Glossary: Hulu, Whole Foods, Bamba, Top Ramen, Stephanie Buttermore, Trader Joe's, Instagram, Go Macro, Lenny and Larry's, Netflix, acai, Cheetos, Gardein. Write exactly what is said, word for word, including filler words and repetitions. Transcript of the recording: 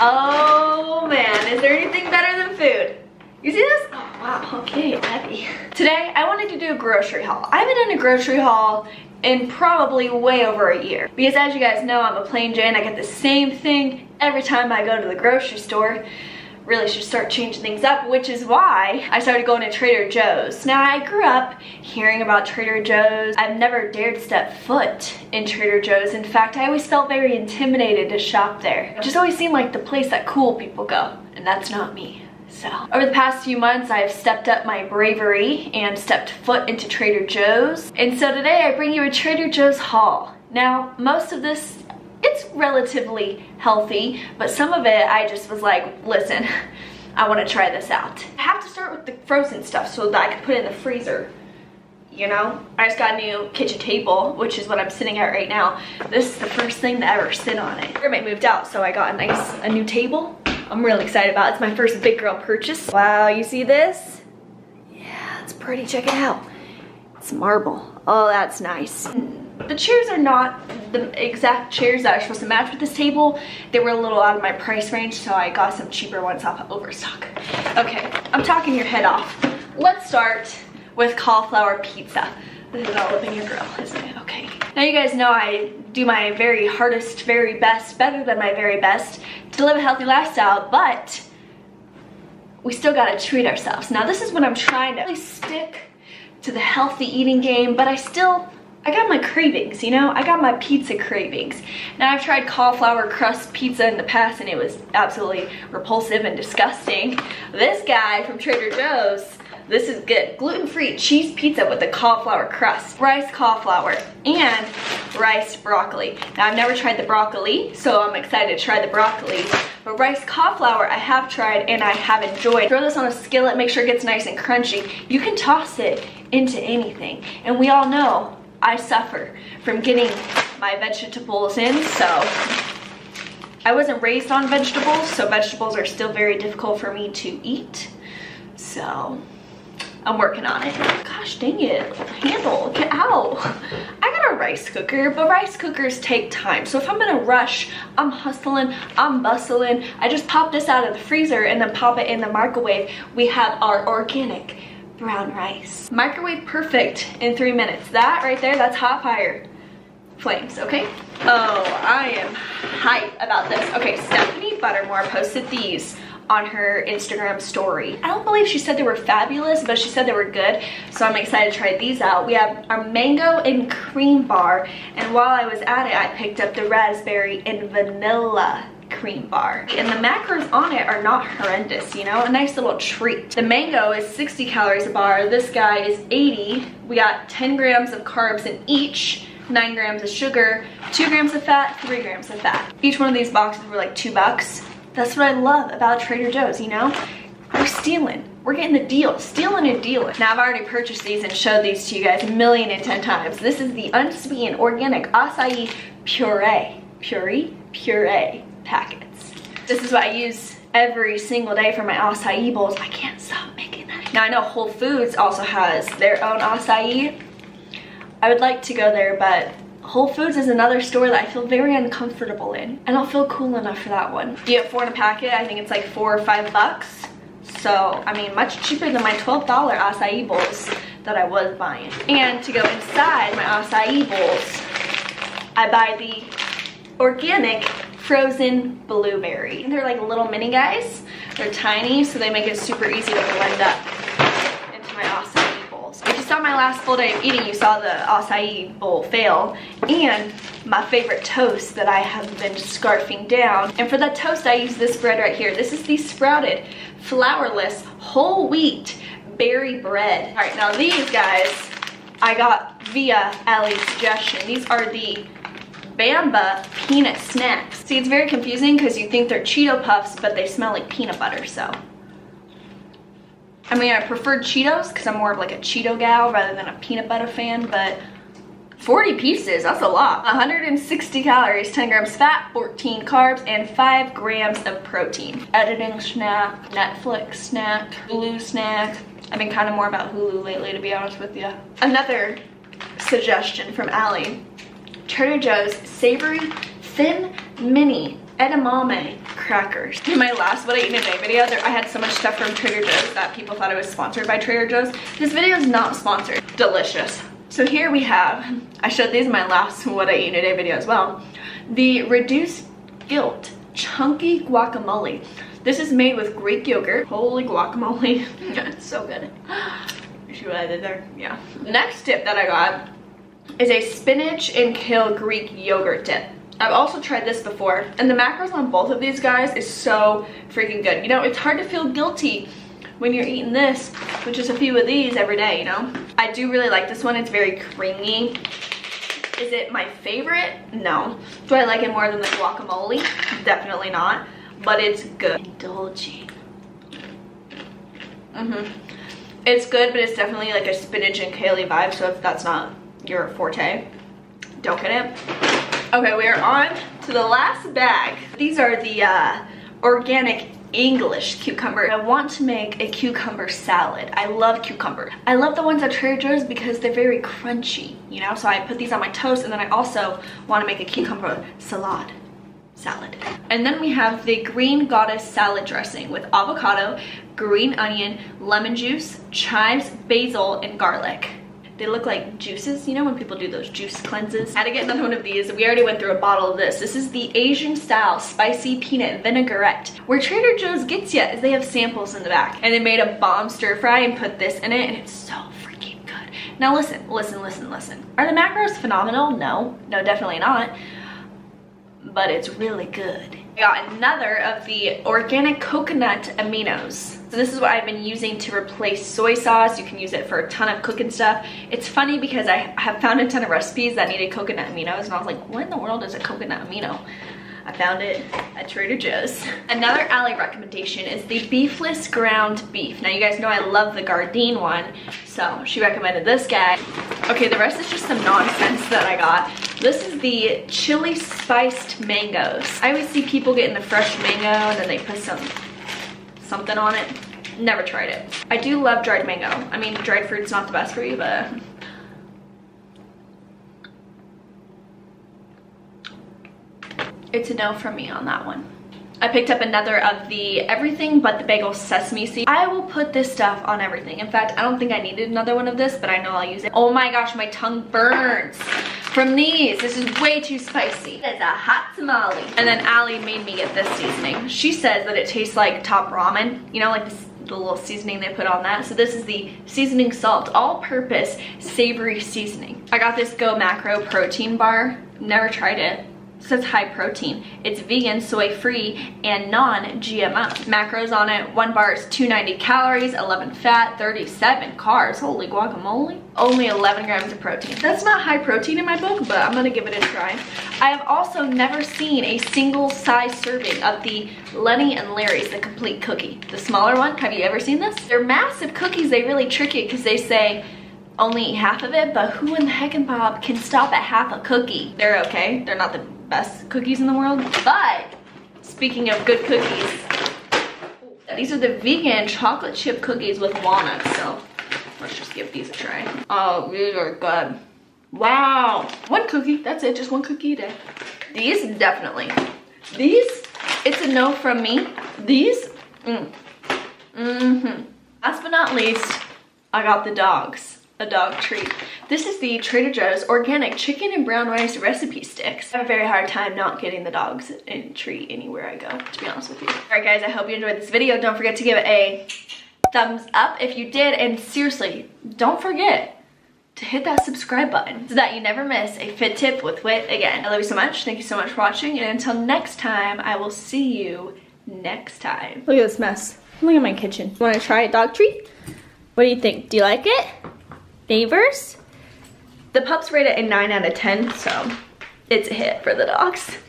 Oh man, is there anything better than food? You see this? Oh wow, okay, Abby. Today, I wanted to do a grocery haul. I haven't done a grocery haul in probably way over a year. Because as you guys know, I'm a plain Jane. I get the same thing every time I go to the grocery store. Really should start changing things up, which is why I started going to Trader Joe's. Now, I grew up hearing about Trader Joe's. I've never dared step foot in Trader Joe's. In fact, I always felt very intimidated to shop there. It just always seemed like the place that cool people go, and that's not me. So, over the past few months, I've stepped up my bravery and stepped foot into Trader Joe's. And so today, I bring you a Trader Joe's haul. Now, most of this, it's relatively healthy, but some of it I just was like, listen, I want to try this out. I have to start with the frozen stuff so that I can put it in the freezer, you know? I just got a new kitchen table, which is what I'm sitting at right now. This is the first thing that I ever sit on it. Roommate moved out, so I got a nice, a new table. I'm really excited about it. It's my first big girl purchase. Wow, you see this? Yeah, it's pretty, check it out. It's marble, oh, that's nice. The chairs are not the exact chairs that are supposed to match with this table. They were a little out of my price range, so I got some cheaper ones off of Overstock. Okay, I'm talking your head off. Let's start with cauliflower pizza. This is all up in your grill, isn't it? Okay. Now you guys know I do my very hardest, very best, better than my very best to live a healthy lifestyle, but we still gotta treat ourselves. Now this is when I'm trying to really stick to the healthy eating game, but I still, I got my cravings, you know? I got my pizza cravings. Now, I've tried cauliflower crust pizza in the past and it was absolutely repulsive and disgusting. This guy from Trader Joe's, this is good. Gluten-free cheese pizza with a cauliflower crust. Rice cauliflower and rice broccoli. Now, I've never tried the broccoli, so I'm excited to try the broccoli. But rice cauliflower, I have tried and I have enjoyed. Throw this on a skillet, make sure it gets nice and crunchy. You can toss it into anything. And we all know, I suffer from getting my vegetables in, so I wasn't raised on vegetables, so vegetables are still very difficult for me to eat, so I'm working on it. Gosh dang it, handle, get out. I got a rice cooker, but rice cookers take time, so if I'm in a rush, I'm hustling, I'm bustling, I just pop this out of the freezer and then pop it in the microwave. We have our organic brown rice. Microwave perfect in three minutes. That right there, that's hot fire flames, okay? Oh, I am hype about this. Okay, Stephanie Buttermore posted these on her Instagram story. I don't believe she said they were fabulous, but she said they were good, so I'm excited to try these out. We have our mango and cream bar, and while I was at it, I picked up the raspberry and vanilla cream bar, and the macros on it are not horrendous, you know, a nice little treat. The mango is sixty calories a bar, this guy is eighty. We got ten grams of carbs in each, nine grams of sugar, two grams of fat, three grams of fat. Each one of these boxes were like two bucks. That's what I love about Trader Joe's, you know, we're stealing, we're getting the deal, stealing and dealing. Now, I've already purchased these and showed these to you guys a million and ten times. This is the unsweetened organic acai puree puree puree packets. This is what I use every single day for my acai bowls. I can't stop making that. Now, I know Whole Foods also has their own acai. I would like to go there, but Whole Foods is another store that I feel very uncomfortable in. I don't feel cool enough for that one. You get four in a packet. I think it's like four or five bucks. So, I mean, much cheaper than my twelve dollar acai bowls that I was buying. And to go inside my acai bowls, I buy the organic frozen blueberry. And they're like little mini guys. They're tiny, so they make it super easy to blend up into my acai bowls. If you saw my last full day of eating, you saw the acai bowl fail and my favorite toast that I have been scarfing down. And for that toast, I use this bread right here. This is the sprouted, flourless, whole wheat berry bread. All right, now these guys, I got via Allie's suggestion. These are the Bamba peanut snacks. See, it's very confusing because you think they're Cheeto puffs, but they smell like peanut butter, so. I mean, I prefer Cheetos because I'm more of like a Cheeto gal rather than a peanut butter fan, but forty pieces, that's a lot. one hundred sixty calories, ten grams fat, fourteen carbs, and five grams of protein. Editing snack, Netflix snack, Hulu snack. I've been kind of more about Hulu lately, to be honest with you. Another suggestion from Allie. Trader Joe's savory thin mini edamame crackers. In my last what I eat in a day video, there, I had so much stuff from Trader Joe's that people thought I was sponsored by Trader Joe's. This video is not sponsored. Delicious. So here we have, I showed these in my last what I eat in a day video as well, the reduced guilt chunky guacamole. This is made with Greek yogurt. Holy guacamole. It's so good. You see what I did there? Yeah. The next dip that I got is a spinach and kale Greek yogurt dip. I've also tried this before, and the macros on both of these guys is so freaking good. You know, it's hard to feel guilty when you're eating this, which is a few of these every day, you know? I do really like this one. It's very creamy. Is it my favorite? No. Do I like it more than the guacamole? Definitely not, but it's good. Indulging. Mm-hmm. It's good, but it's definitely like a spinach and kale vibe, so if that's not your forte, don't get it. Okay, we are on to the last bag. These are the uh, organic English cucumber. I want to make a cucumber salad. I love cucumber. I love the ones at Trader Joe's because they're very crunchy, you know? So I put these on my toast, and then I also want to make a cucumber salad. Salad. And then we have the Green Goddess salad dressing with avocado, green onion, lemon juice, chives, basil, and garlic. They look like juices, you know, when people do those juice cleanses. I had to get another one of these. We already went through a bottle of this. This is the Asian style spicy peanut vinaigrette. Where Trader Joe's gets you is they have samples in the back, and they made a bomb stir fry and put this in it, and it's so freaking good. Now listen, listen, listen, listen. Are the macros phenomenal? No, no, definitely not. But it's really good. I got another of the organic coconut aminos. So this is what I've been using to replace soy sauce. You can use it for a ton of cooking stuff. It's funny because I have found a ton of recipes that needed coconut aminos, and I was like, what in the world is a coconut amino? I found it at Trader Joe's. Another alley recommendation is the beefless ground beef. Now you guys know I love the Gardein one, so she recommended this guy. Okay, the rest is just some nonsense that I got. This is the chili spiced mangoes. I always see people getting the fresh mango and then they put some something on it. Never tried it. I do love dried mango. I mean, dried fruit's not the best for you, but. It's a no from me on that one. I picked up another of the everything but the bagel sesame seed. I will put this stuff on everything. In fact, I don't think I needed another one of this, but I know I'll use it. Oh my gosh, my tongue burns from these. This is way too spicy. It's a hot tamale. And then Allie made me get this seasoning. She says that it tastes like Top Ramen, you know, like this, the little seasoning they put on that. So this is the seasoning salt, all-purpose savory seasoning. I got this Go Macro protein bar. Never tried it. It says high protein. It's vegan, soy-free, and non-G M O. Macros on it. One bar is two hundred ninety calories, eleven fat, thirty-seven carbs. Holy guacamole. Only eleven grams of protein. That's not high protein in my book, but I'm gonna give it a try. I have also never seen a single size serving of the Lenny and Larry's, the complete cookie. The smaller one, have you ever seen this? They're massive cookies. They really trick you because they say, only eat half of it, but who in the heck and Bob can stop at half a cookie? They're okay. They're not the best cookies in the world, but speaking of good cookies, these are the vegan chocolate chip cookies with walnuts, so let's just give these a try. Oh, these are good. Wow. One cookie. That's it. Just one cookie a day. These, definitely. These, it's a no from me. These, mm. Mm-hmm. Last but not least, I got the dogs. A dog treat. This is the Trader Joe's organic chicken and brown rice recipe sticks. I have a very hard time not getting the dogs a treat anywhere I go, to be honest with you. All right guys, I hope you enjoyed this video. Don't forget to give it a thumbs up if you did, and seriously, don't forget to hit that subscribe button so that you never miss a fit tip with Wit again. I love you so much. Thank you so much for watching, and until next time, I will see you next time. Look at this mess. Look at my kitchen. Want to try a dog treat? What do you think? Do you like it? Favors? The pups rate it a nine out of ten, so it's a hit for the dogs.